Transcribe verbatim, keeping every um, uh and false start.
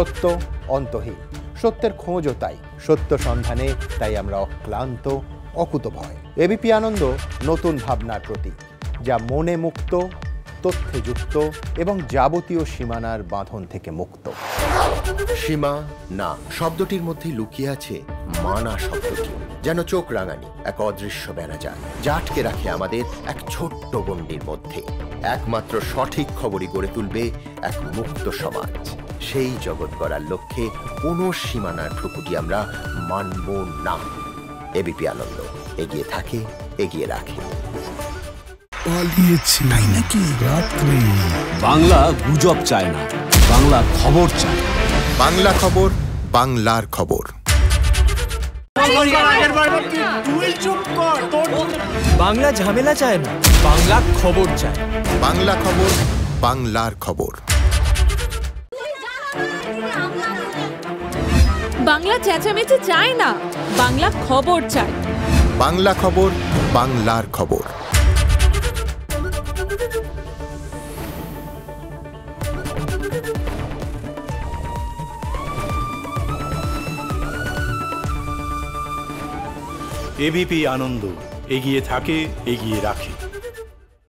সত্য অন্তহীন, সত্যের খোঁজও তাই, সত্য সন্ধানে তাই আমরা অক্লান্ত অকুতভয়। এবিপি আনন্দ নতুন ভাবনার প্রতীক, যা মনে মুক্ত, তথ্যে যুক্ত এবং যাবতীয় সীমানার বাঁধন থেকে মুক্ত। সীমা না শব্দটির মধ্যে লুকিয়ে আছে মানা শব্দটি, যেন চোখ রাঙানি এক অদৃশ্য ব্যানাজার, যা আটকে রাখে আমাদের এক ছোট্ট গণ্ডির মধ্যে। একমাত্র সঠিক খবরই গড়ে তুলবে এক মুক্ত সমাজ। সেই জগৎ গড়ার লক্ষ্যে কোনো সীমানার ঠুকুটি আমরা মানব না। এবিপি আনন্দ এগিয়ে থাকে, এগিয়ে রাখে। বাংলা গুজব চায় না, বাংলা খবর চায়। বাংলা খবর, বাংলার খবর। বাংলা ঝামেলা চায় না, বাংলা খবর চায়। বাংলা খবর, বাংলার খবর। বাংলা চেঁচামেচি চায় না, বাংলা খবর চায়। বাংলা খবর, বাংলার খবর। এবিপি আনন্দ এগিয়ে থাকে, এগিয়ে রাখে।